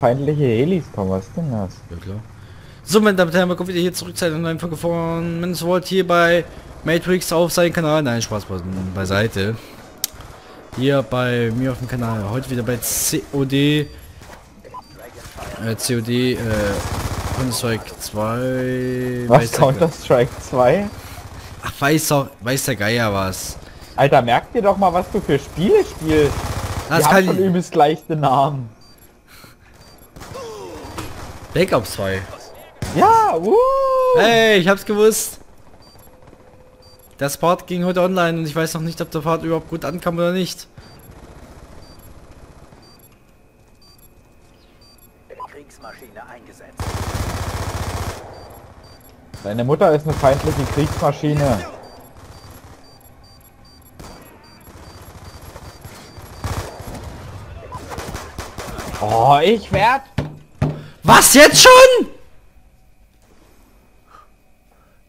feindliche Helis kommen, was denn das? Ja klar. So, meine Damen und Herren, willkommen wieder hier zurück zu einer neuen Folge von Men's World hier bei Matrix auf seinem Kanal. Nein, Spaß beiseite. Hier bei mir auf dem Kanal. Heute wieder bei COD. Counter-Strike 2. Was? Counter-Strike 2? Ach, weiß der Geier was. Alter, merk dir doch mal, was du für Spiele spielst. Das die kann haben schon übelst leichte Namen. Backup 2. Ja, hey, ich hab's gewusst. Das Part ging heute online und ich weiß noch nicht, ob der Part überhaupt gut ankam oder nicht. Kriegsmaschine eingesetzt. Deine Mutter ist eine feindliche Kriegsmaschine. Oh, ich werd... Was jetzt schon?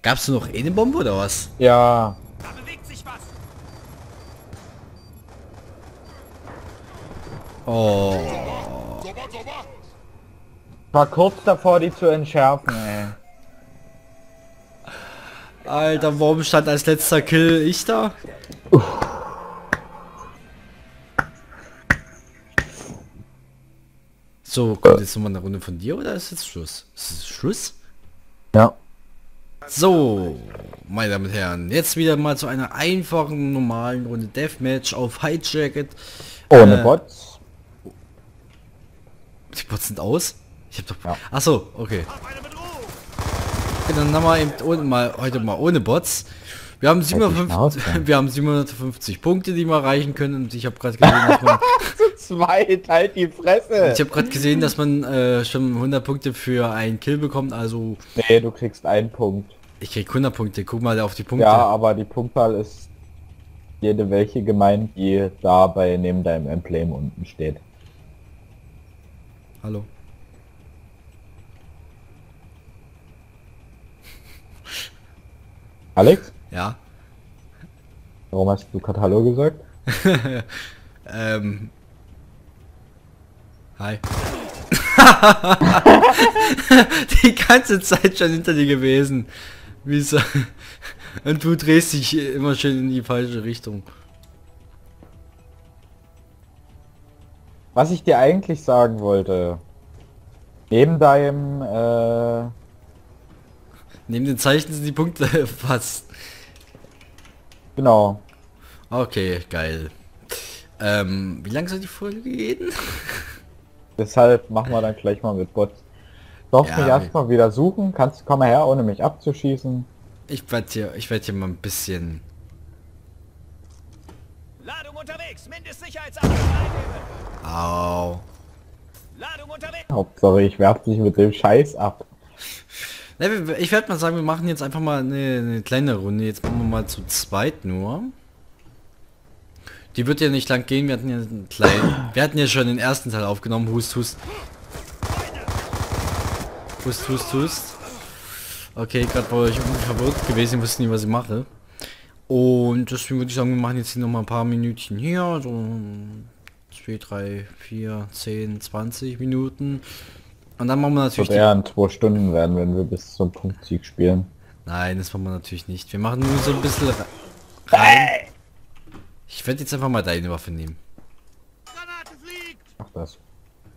Gab's nur noch eine Bombe oder was? Ja. Da bewegt sich was. Oh. War kurz davor, die zu entschärfen, ey. Alter, warum stand als letzter Kill ich da? Uff. So, kommt jetzt nochmal eine Runde von dir oder ist jetzt Schluss? Ist es Schluss? Ja. So, meine Damen und Herren, jetzt wieder mal zu einer einfachen, normalen Runde Deathmatch auf High Jacket. Ohne Bots. Die Bots sind aus? Ich hab doch... Ja. Achso, okay. Dann haben wir eben heute mal ohne Bots. Wir haben 750 Punkte, die wir erreichen können und ich habe gerade gesehen, dass man... Zu zweit, halt die Fresse! Ich habe gerade gesehen, dass man schon 100 Punkte für einen Kill bekommt, also... Nee, du kriegst einen Punkt. Ich krieg 100 Punkte, guck mal auf die Punkte. Ja, aber die Punktzahl ist jede welche gemeint, die da bei neben deinem Emblem unten steht. Hallo. Alex? Ja. Warum hast du gerade Hallo gesagt? Hi. Die ganze Zeit schon hinter dir gewesen. Wieso? Und du drehst dich immer schön in die falsche Richtung. Was ich dir eigentlich sagen wollte. Neben deinem... Neben den Zeichen sind die Punkte fast. Genau. Okay, geil. Wie lange soll die Folge gehen? Deshalb machen wir dann gleich mal mit Bots. Darfst mich erstmal wieder suchen? Kannst du, komm mal her, ohne mich abzuschießen? Ich werd hier mal ein bisschen... Ladung unterwegs, Mindestsicherheitsabstand eingeben. Au. Ladung unterwegs. Hauptsache, ich werf dich mit dem Scheiß ab. Ich werde mal sagen, wir machen jetzt einfach mal eine kleine Runde. Jetzt machen wir mal zu zweit nur. Die wird ja nicht lang gehen. Wir hatten ja einen kleinen. Wir hatten ja schon den ersten Teil aufgenommen. Hust, hust. Hust, hust, hust. Okay, gerade war ich irgendwie verwirrt gewesen. Ich wusste nie, was ich mache. Und deswegen würde ich sagen, wir machen jetzt hier nochmal ein paar Minütchen hier. So 2, 3, 4, 10, 20 Minuten. Und dann machen wir natürlich... Ja, in 2 Stunden werden, wenn wir bis zum Punktsieg spielen. Nein, das machen wir natürlich nicht. Wir machen nur so ein bisschen rein. Ich werde jetzt einfach mal deine Waffe nehmen. Ach das.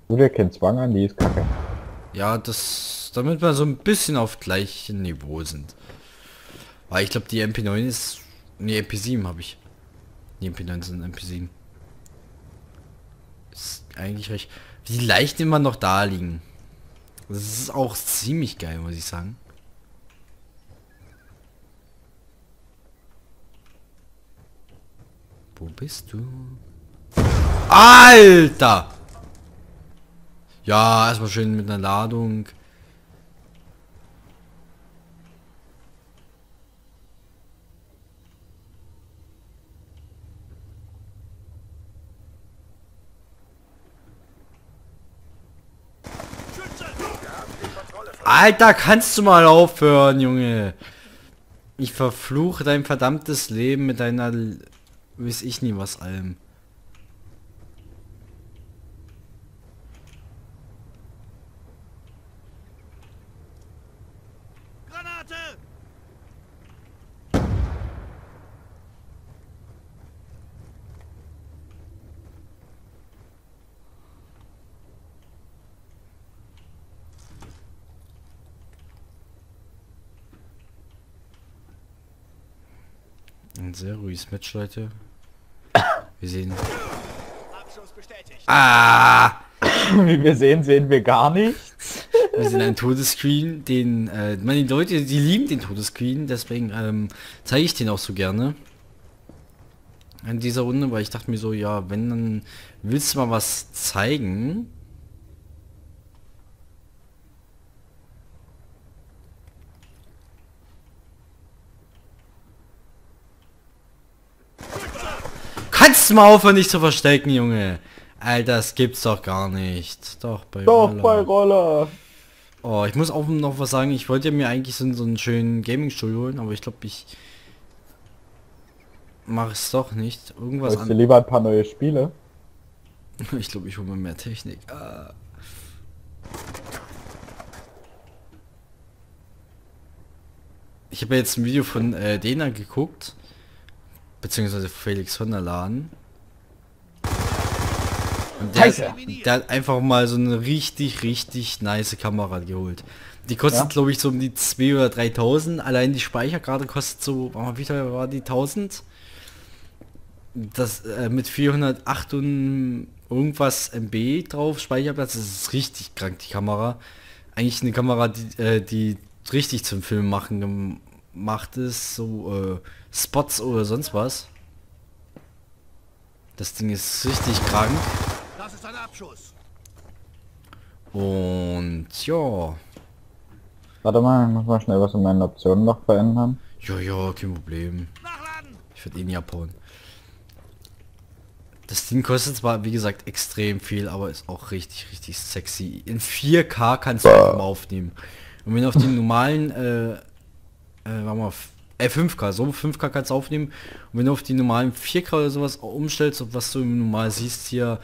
Du dir keinen Zwang an, die ist kacke. Ja, das... Damit wir so ein bisschen auf gleichem Niveau sind. Weil ich glaube, die mp9 ist... Ne, mp7 habe ich. Die mp9 sind mp7. Ist eigentlich recht... Wie leicht immer noch da liegen. Das ist auch ziemlich geil, muss ich sagen. Wo bist du? Alter! Ja, erstmal schön mit einer Ladung. Alter, kannst du mal aufhören, Junge? Ich verfluche dein verdammtes Leben mit deiner... Weiß ich nie was allem. Ein sehr ruhiges Match, Leute. Wir sehen... Ah! Wie wir sehen, sehen wir gar nichts. Wir sehen einen Todescreen, den... meine Leute, die lieben den Todescreen, deswegen zeige ich den auch so gerne. In dieser Runde, weil ich dachte mir so, ja, wenn, dann willst du mal was zeigen. Kannst du mal aufhören, dich zu verstecken, Junge? Alter, das gibt's doch gar nicht. Doch, bei Roller. Doch, bei Roller. Oh, ich muss auch noch was sagen. Ich wollte mir eigentlich so einen schönen Gaming-Stuhl holen, aber ich glaube, ich... mache es doch nicht. Irgendwas anderes. Lieber ein paar neue Spiele? Ich glaube, ich hole mir mehr Technik. Ah. Ich habe ja jetzt ein Video von Dena geguckt. Beziehungsweise Felix von der Laden. Und der hat einfach mal so eine richtig nice Kamera geholt. Die kostet, ja, glaube ich, so um die 2.000 oder 3.000. Allein die Speicherkarte kostet so, wie teuer war die? 1.000? Das mit 408 und irgendwas MB drauf, Speicherplatz. Das ist richtig krank, die Kamera. Eigentlich eine Kamera, die richtig zum Film machen gemacht ist. So Spots oder sonst was. Das Ding ist richtig krank. Das ist ein Abschuss. Und ja. Warte mal, ich muss mal schnell was in meinen Optionen noch verändern. Ja, kein Problem. Ich werde ihn ja abhauen. Das Ding kostet zwar, wie gesagt, extrem viel, aber ist auch richtig sexy. In 4K kannst du auch mal aufnehmen. Und wenn du auf den normalen, warte mal, 5K, so 5K kannst du aufnehmen. Und wenn du auf die normalen 4K oder sowas umstellst, was du im normal siehst hier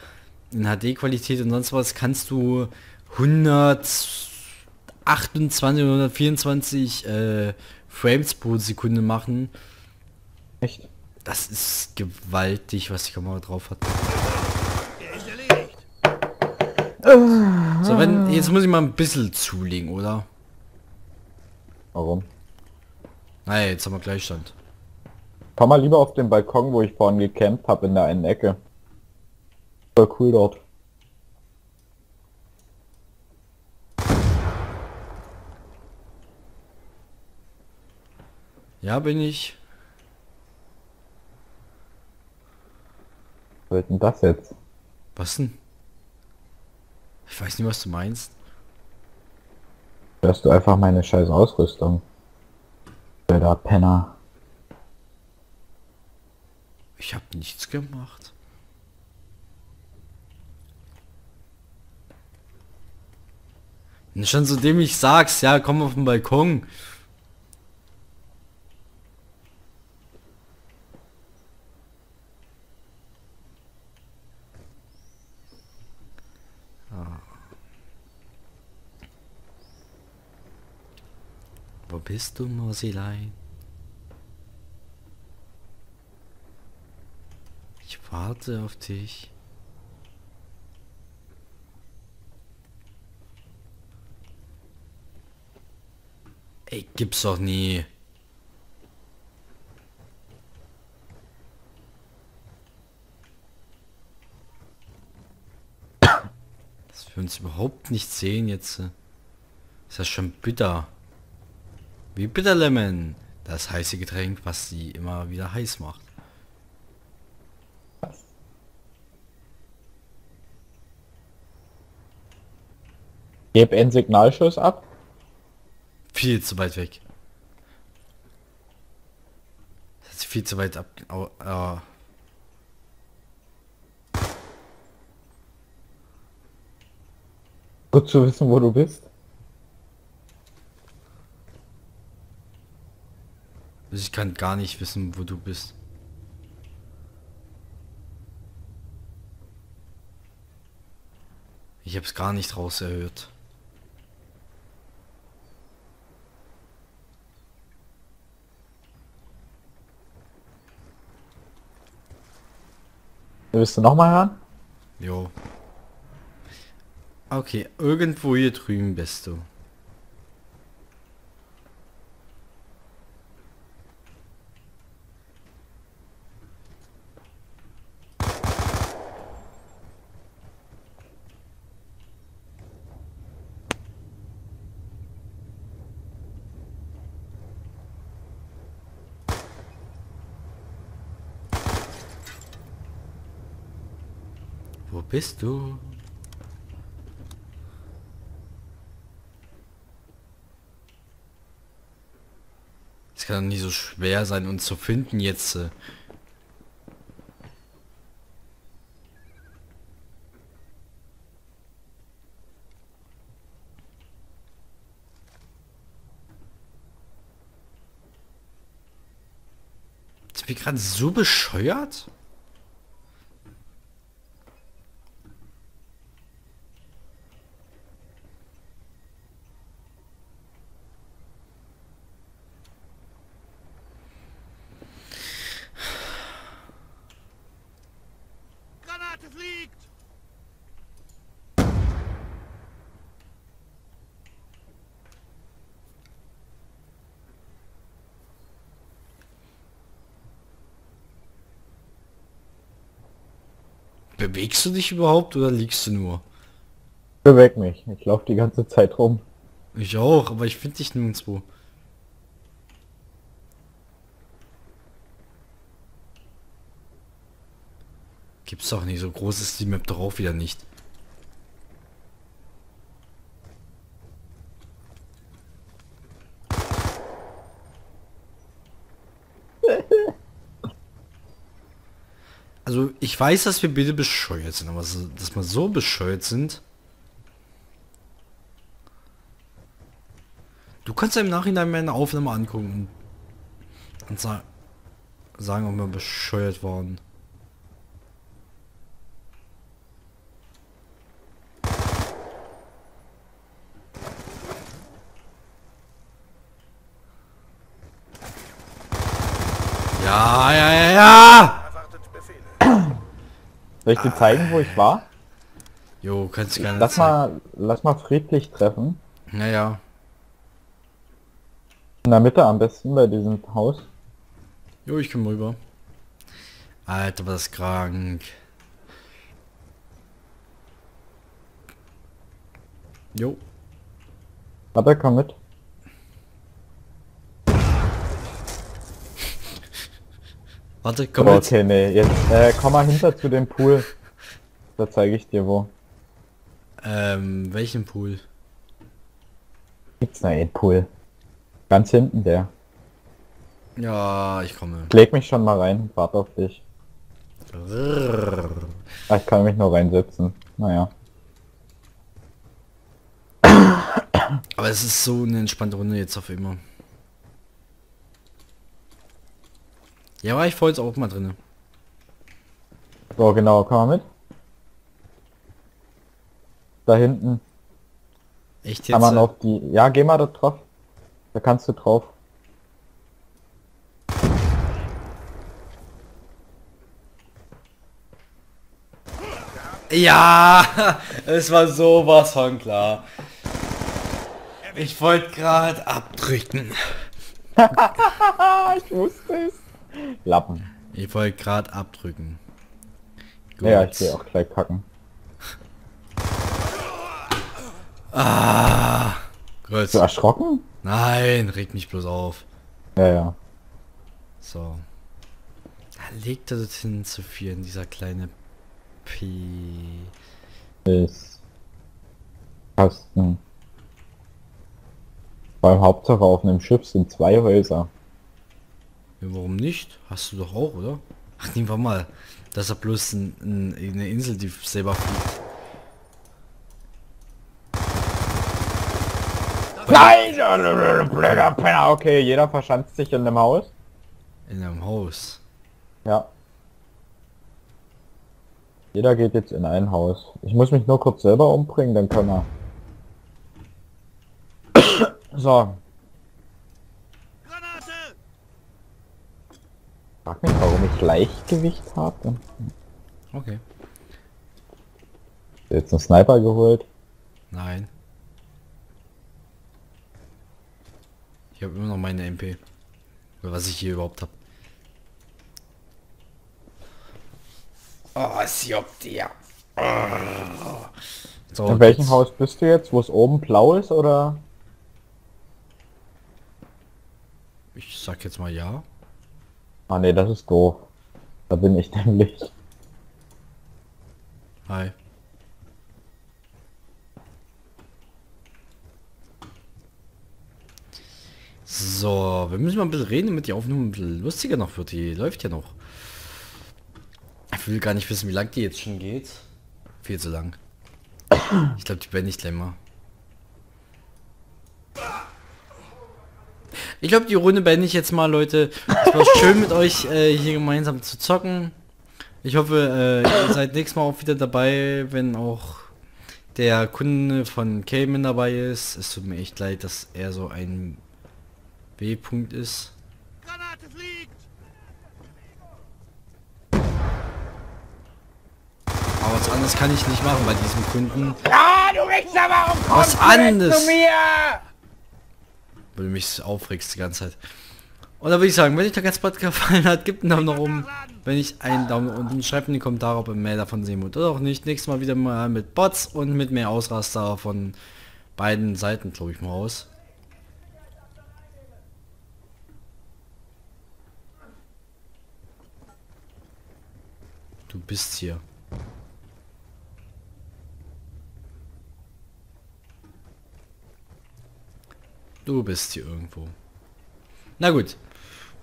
in HD-Qualität und sonst was, kannst du 128 oder 124 Frames pro Sekunde machen. Echt? Das ist gewaltig, was die Kamera drauf hat. So, wenn, jetzt muss ich mal ein bisschen zulegen, oder? Warum? Naja, jetzt haben wir Gleichstand. Komm mal lieber auf den Balkon, wo ich vorhin gecampt habe, in der einen Ecke. Voll cool dort. Ja, bin ich. Was wird denn das jetzt? Was denn? Ich weiß nicht, was du meinst. Hörst du einfach meine scheiß Ausrüstung? Blöder Penner. Ich hab nichts gemacht. Und schon so dem ich sag's, ja, komm auf den Balkon. Wo bist du, Mausilein? Ich warte auf dich. Ey, gibt's doch nie. Dass wir uns überhaupt nicht sehen jetzt. Ist ja schon bitter. Wie Bitterlemon, das heiße Getränk, was sie immer wieder heiß macht. Was? Geb einen Signalschuss ab. Viel zu weit weg. Das ist viel zu weit ab. Oh, oh. Gut zu wissen, wo du bist. Ich kann gar nicht wissen, wo du bist. Ich hab's gar nicht raus erhört. Willst du nochmal hören? Jo. Okay, irgendwo hier drüben bist du. Wo bist du? Es kann doch nicht so schwer sein, uns zu finden jetzt. Jetzt bin ich gerade so bescheuert. Bewegst du dich überhaupt oder liegst du nur? Beweg mich. Ich laufe die ganze Zeit rum. Ich auch, aber ich finde dich nirgendwo. Gibt's doch nicht. So groß ist die Map drauf wieder nicht. Also ich weiß, dass wir bitte bescheuert sind, aber so, dass wir so bescheuert sind. Du kannst ja im Nachhinein meine Aufnahme angucken und sagen, ob wir bescheuert waren. Ja! Soll ich dir zeigen, wo ich war? Jo, kannst du gerne zeigen. Lass mal friedlich treffen. Naja. In der Mitte am besten bei diesem Haus. Jo, ich komme rüber. Alter, was ist krank. Jo. Warte, komm mit. Warte, komm mal. Okay, nee, jetzt komm mal hinter zu dem Pool. Da zeige ich dir wo. Welchen Pool? Gibt's da einen Pool? Ganz hinten der. Ja, ich komme. Ich leg mich schon mal rein, warte auf dich. Ach, ich kann mich nur reinsetzen. Naja. Aber es ist so eine entspannte Runde jetzt auf immer. Ja, war ich vorhin auch mal drin. So, genau, komm mal mit. Da hinten. Echt jetzt? Kann man auf die... Ja, geh mal da drauf. Da kannst du drauf. Ja, es war sowas von klar. Ich wollte gerade abdrücken. Ich wusste es. Lappen. Ich wollte gerade abdrücken. Gut. Ja, ich gehe auch gleich kacken. Ah, gut. Bist du erschrocken? Nein, reg mich bloß auf. Ja, ja. So. Da legt er das hin zu viel in dieser kleine P... Ist... Kasten. Beim Hauptsache auf einem Schiff sind zwei Häuser. Ja, warum nicht? Hast du doch auch, oder? Ach, nehmen wir mal. Das ist ja bloß eine Insel, die selber fliegt. Nein! Blöder Penner! Okay, jeder verschanzt sich in einem Haus. In einem Haus? Ja. Jeder geht jetzt in ein Haus. Ich muss mich nur kurz selber umbringen, dann können wir. So. Ich frag mich, warum ich Leichtgewicht habe. Okay. Jetzt einen Sniper geholt? Nein. Ich habe immer noch meine MP. Oder was ich hier überhaupt habe. Oh, es juckt dir. Oh. So, in welchem Haus bist du jetzt? Wo es oben blau ist, oder? Ich sag jetzt mal ja. Ah ne, das ist doof. Da bin ich nämlich. Hi. So, wir müssen mal ein bisschen reden, damit die Aufnahme ein bisschen lustiger noch wird. Die läuft ja noch. Ich will gar nicht wissen, wie lang die jetzt schon geht. Viel zu lang. Ich glaube, die beende ich gleich mal. Ich glaube, die Runde beende ich jetzt mal, Leute. Es war schön mit euch hier gemeinsam zu zocken. Ich hoffe, ihr seid nächstes Mal auch wieder dabei, wenn auch der Kunde von Kayman dabei ist. Es tut mir echt leid, dass er so ein B-Punkt ist. Granate fliegt! Aber was anderes kann ich nicht machen bei diesem Kunden. Ah, du Wichser, warum kommst du zu mir? Weil du mich aufregst die ganze Zeit. Und da würde ich sagen, wenn euch der ganze Podcast gefallen hat, gebt einen Daumen nach oben. Wenn nicht, einen Daumen nach unten. Schreibt in die Kommentare, ob ihr mehr davon sehen wollt oder auch nicht. Nächstes Mal wieder mal mit Bots und mit mehr Ausraster von beiden Seiten, glaube ich mal, aus. Du bist hier. Du bist hier irgendwo. Na gut.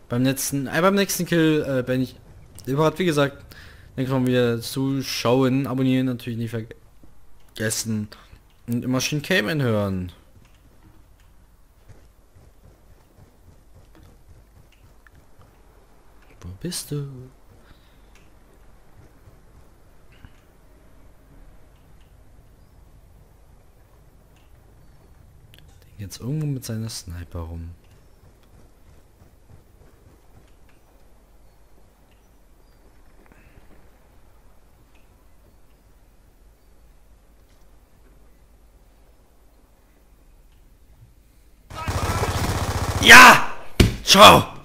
Beim nächsten Kill bin ich überhaupt, wie gesagt, dann kommen wir zuschauen, abonnieren natürlich nicht vergessen und immer schön Kayman hören. Wo bist du? Jetzt irgendwo mit seiner Sniper rum. Ja! Ciao!